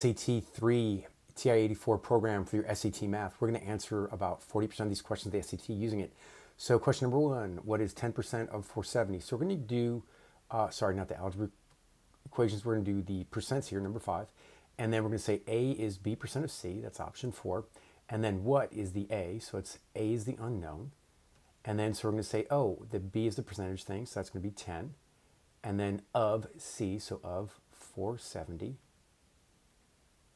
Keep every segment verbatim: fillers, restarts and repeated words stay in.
S A T three T I eighty-four program for your S A T math. We're going to answer about forty percent of these questions of the S A T using it. So question number one, what is ten percent of four seventy? So we're going to do, uh, sorry, not the algebraic equations. We're going to do the percents here, number five. And then we're going to say A is B percent of C. That's option four. And then what is the A? So it's A is the unknown. And then so we're going to say, oh, the B is the percentage thing. So that's going to be ten. And then of C, so of four seventy.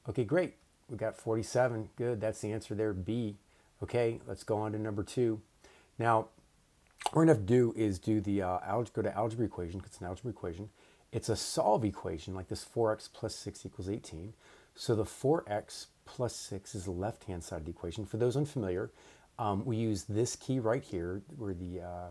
Okay, great. We got forty-seven. Good. That's the answer there, B. Okay, let's go on to number two. Now, what we're going to have to do is do the uh, algebra, go to algebra equation, because it's an algebra equation. It's a solve equation, like this four x plus six equals eighteen. So the four x plus six is the left-hand side of the equation. For those unfamiliar, um, we use this key right here, where the uh,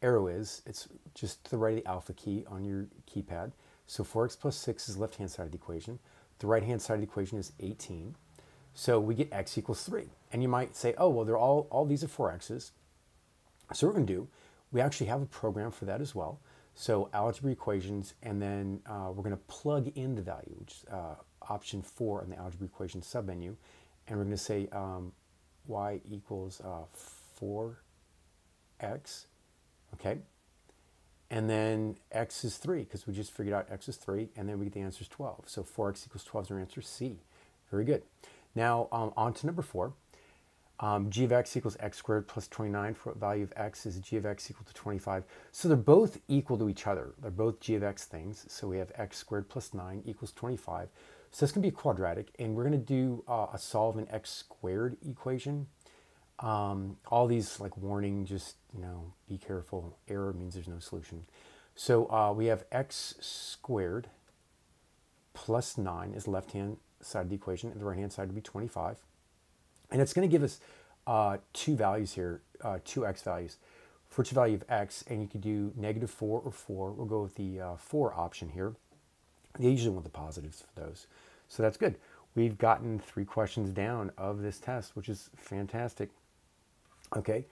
arrow is. It's just to the right of the alpha key on your keypad. So four x plus six is the left-hand side of the equation. The right-hand side of the equation is eighteen. So we get x equals three. And you might say, oh, well, they're all, all these are four x's. So what we're going to do, we actually have a program for that as well. So algebra equations, and then uh, we're going to plug in the value, which is uh, option four in the algebra equation submenu, and we're going to say um, y equals uh, four x, okay? And then x is three, because we just figured out x is three, and then we get the answer is twelve. So four x equals twelve is our answer, C. Very good. Now, um, on to number four. Um, g of x equals x squared plus twenty-nine, for value of x is g of x equal to twenty-five. So they're both equal to each other. They're both g of x things. So we have x squared plus nine equals twenty-five. So that's going to be quadratic, and we're going to do uh, a solve an x squared equation. Um, all these, like, warning, just, you know, be careful. Error means there's no solution. So uh, we have x squared plus nine is the left-hand side of the equation, and the right-hand side would be twenty-five. And it's going to give us uh, two values here, uh, two x values. For each value of x, and you could do negative four or four. We'll go with the uh, four option here. They usually want the positives for those. So that's good. We've gotten three questions down of this test, which is fantastic. Okay,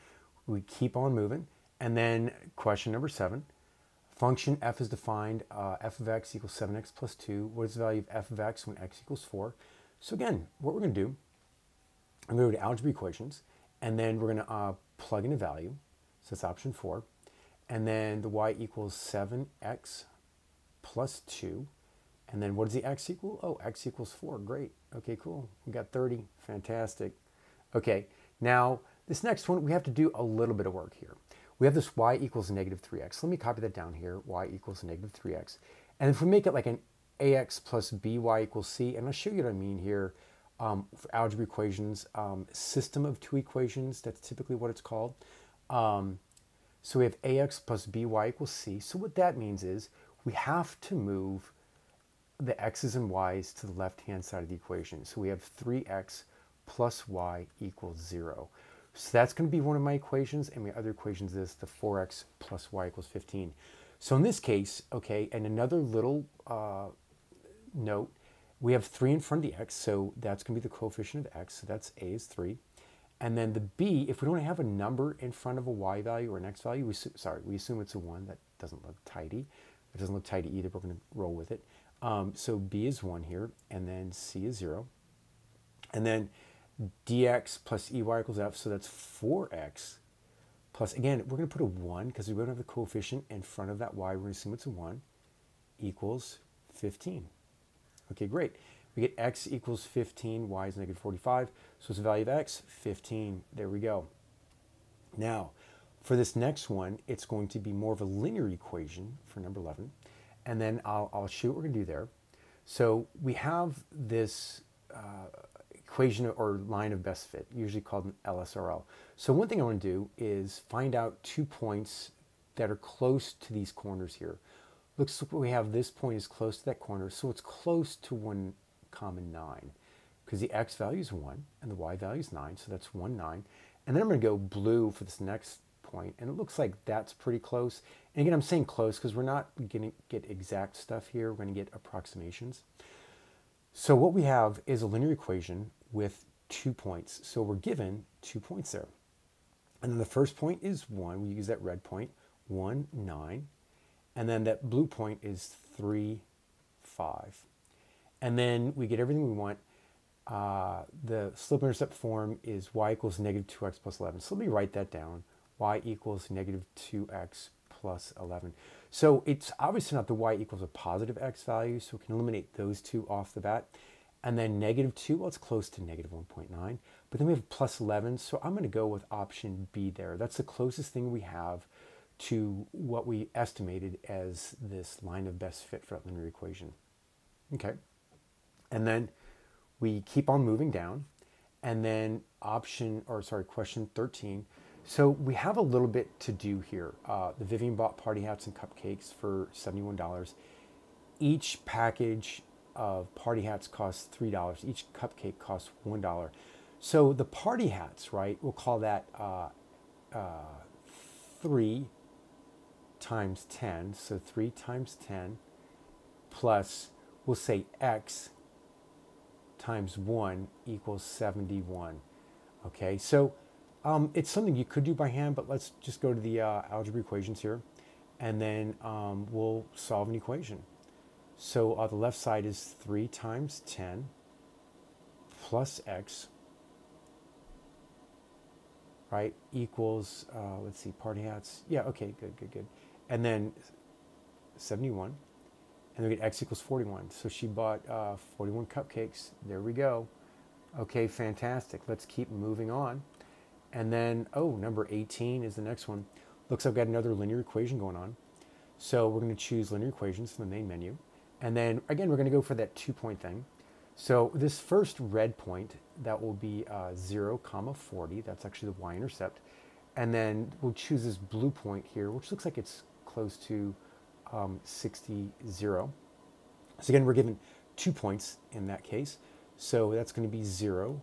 we keep on moving. And then question number seven. Function f is defined, uh, f of x equals seven x plus two. What is the value of f of x when x equals four? So again, what we're going to do, I'm going to go to algebra equations, and then we're going to uh, plug in a value. So that's option four. And then the y equals seven x plus two. And then what does the x equal? Oh, x equals four. Great. Okay, cool. We got thirty. Fantastic. Okay, now this next one, we have to do a little bit of work here. We have this y equals negative three x. Let me copy that down here, y equals negative three x. And if we make it like an ax plus by equals c, and I'll show you what I mean here. Um, for algebra equations, um, system of two equations, that's typically what it's called. Um, so we have ax plus by equals c. So what that means is we have to move the x's and y's to the left-hand side of the equation. So we have three x plus y equals zero. So that's going to be one of my equations, and my other equation is this, the four x plus y equals fifteen. So in this case, okay, and another little uh, note, we have three in front of the x, so that's going to be the coefficient of x, so that's a is three. And then the b, if we don't have a number in front of a y value or an x value, we, sorry, we assume it's a one. That doesn't look tidy. It doesn't look tidy either, but we're going to roll with it. Um, so b is one here, and then c is zero. And then dx plus ey equals f, so that's four x plus, again, we're going to put a one because we don't have the coefficient in front of that y. We're going to assume it's a one, equals fifteen. Okay, great. We get x equals fifteen, y is negative forty-five. So it's the value of x, fifteen. There we go. Now, for this next one, it's going to be more of a linear equation for number eleven. And then I'll, I'll show you what we're going to do there. So we have this uh, equation or line of best fit, usually called an L S R L. So one thing I want to do is find out two points that are close to these corners here. Looks like we have this point is close to that corner, so it's close to one common nine, because the x value is one and the y value is nine, so that's one nine. And then I'm going to go blue for this next point, and it looks like that's pretty close. And again, I'm saying close because we're not going to get exact stuff here. We're going to get approximations. So what we have is a linear equation with two points. So we're given two points there. And then the first point is one. We use that red point, one nine. And then that blue point is three, five. and then we get everything we want. Uh, the slip intercept form is y equals negative two x plus eleven. So let me write that down. Y equals negative two x plus eleven. So it's obviously not the y equals a positive x value, so we can eliminate those two off the bat. And then negative two, well, it's close to negative one point nine. But then we have plus eleven, so I'm going to go with option B there. That's the closest thing we have to what we estimated as this line of best fit for that linear equation. Okay. And then we keep on moving down. And then option, or sorry, question thirteen. So we have a little bit to do here. Uh, the Vivian bought party hats and cupcakes for seventy-one dollars. Each package of party hats costs three dollars. Each cupcake costs one dollar. So the party hats, right, we'll call that uh, uh, three times ten. So three times ten plus, we'll say x times one equals seventy-one. Okay, so um, it's something you could do by hand, but let's just go to the uh, algebra equations here, and then um, we'll solve an equation. So uh, the left side is three times ten plus x, right, equals, uh, let's see, party hats. Yeah, okay, good, good, good. And then seventy-one. And we get x equals forty-one. So she bought uh, forty-one cupcakes. There we go. Okay, fantastic. Let's keep moving on. And then, oh, number eighteen is the next one. Looks like I've got another linear equation going on. So we're going to choose linear equations from the main menu. And then, again, we're going to go for that two-point thing. So this first red point, that will be uh, zero comma forty. That's actually the y-intercept. And then we'll choose this blue point here, which looks like it's close to um, sixty, zero. So again, we're given two points in that case. So that's going to be zero,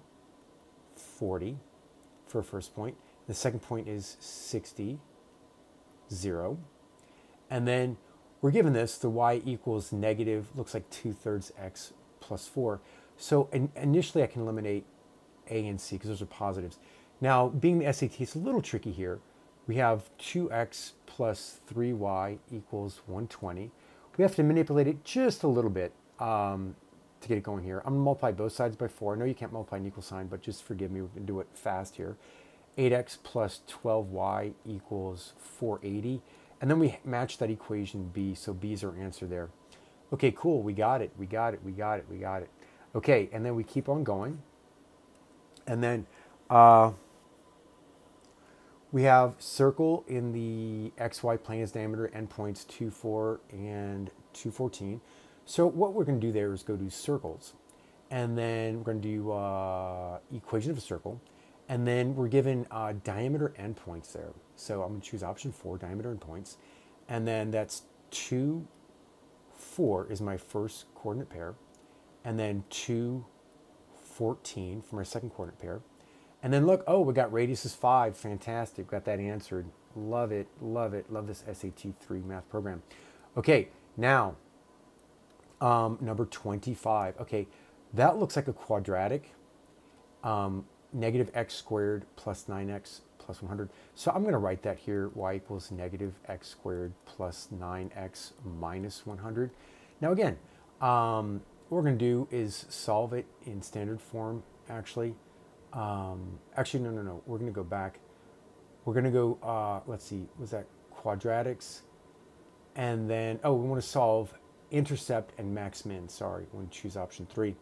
forty for first point. The second point is sixty, zero. And then we're given this, the y equals negative, looks like two-thirds x plus four. So in, initially I can eliminate A and C because those are positives. Now, being the S A T, it's a little tricky here. We have two x plus three y equals one hundred twenty. We have to manipulate it just a little bit um, to get it going here. I'm going to multiply both sides by four. I know you can't multiply an equal sign, but just forgive me. We're going to do it fast here. eight x plus twelve y equals four hundred eighty. And then we match that equation B, so B is our answer there. Okay, cool, we got it, we got it, we got it, we got it. Okay, and then we keep on going. And then uh, we have circle in the xy plane as diameter, endpoints two, four, and two, fourteen. So what we're going to do there is go to circles. And then we're going to do uh, equation of a circle. And then we're given uh, diameter endpoints there. So I'm going to choose option four, diameter endpoints. And then that's two, four is my first coordinate pair. And then two, fourteen for my second coordinate pair. And then look, oh, we got radius is five. Fantastic. Got that answered. Love it. Love it. Love this S A T three math program. Okay, now um, number twenty-five. Okay, that looks like a quadratic. Um, negative x squared plus nine x plus one hundred. So I'm going to write that here, y equals negative x squared plus nine x minus one hundred. Now again, um, what we're going to do is solve it in standard form, actually. Um, actually, no, no, no. We're going to go back. We're going to go, uh, let's see, was that quadratics? And then, oh, we want to solve intercept and max min. Sorry, we want to choose option three.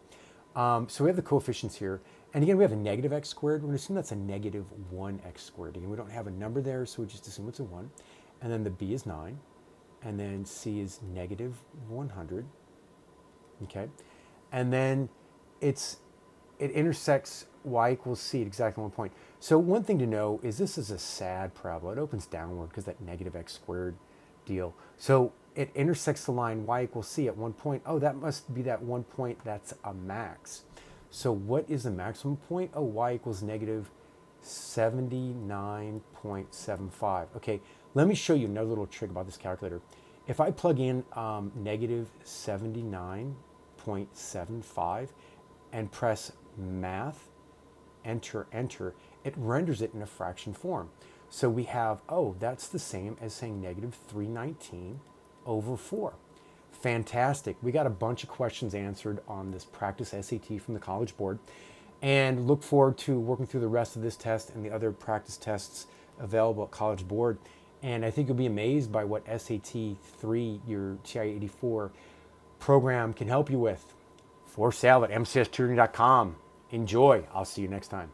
Um, so we have the coefficients here. And again, we have a negative x squared. We're going to assume that's a negative one x squared. Again, we don't have a number there, so we just assume it's a one. And then the b is nine. And then c is negative one hundred. Okay. And then it's it intersects y equals c at exactly one point. So one thing to know is this is a S A T parabola. It opens downward because that negative x squared deal. So it intersects the line y equals c at one point. Oh, that must be that one point that's a max. So what is the maximum point? Oh, y equals negative seventy-nine point seven five. Okay, let me show you another little trick about this calculator. If I plug in um, negative seventy-nine point seven five and press math, enter, enter, it renders it in a fraction form. So we have, oh, that's the same as saying negative three nineteen over four. fantastic. We got a bunch of questions answered on this practice S A T from the College Board, and look forward to working through the rest of this test and the other practice tests available at College Board. And I think you'll be amazed by what S A T three, your T I eighty-four program, can help you with. For sale at m c stutoring dot com. Enjoy. I'll see you next time.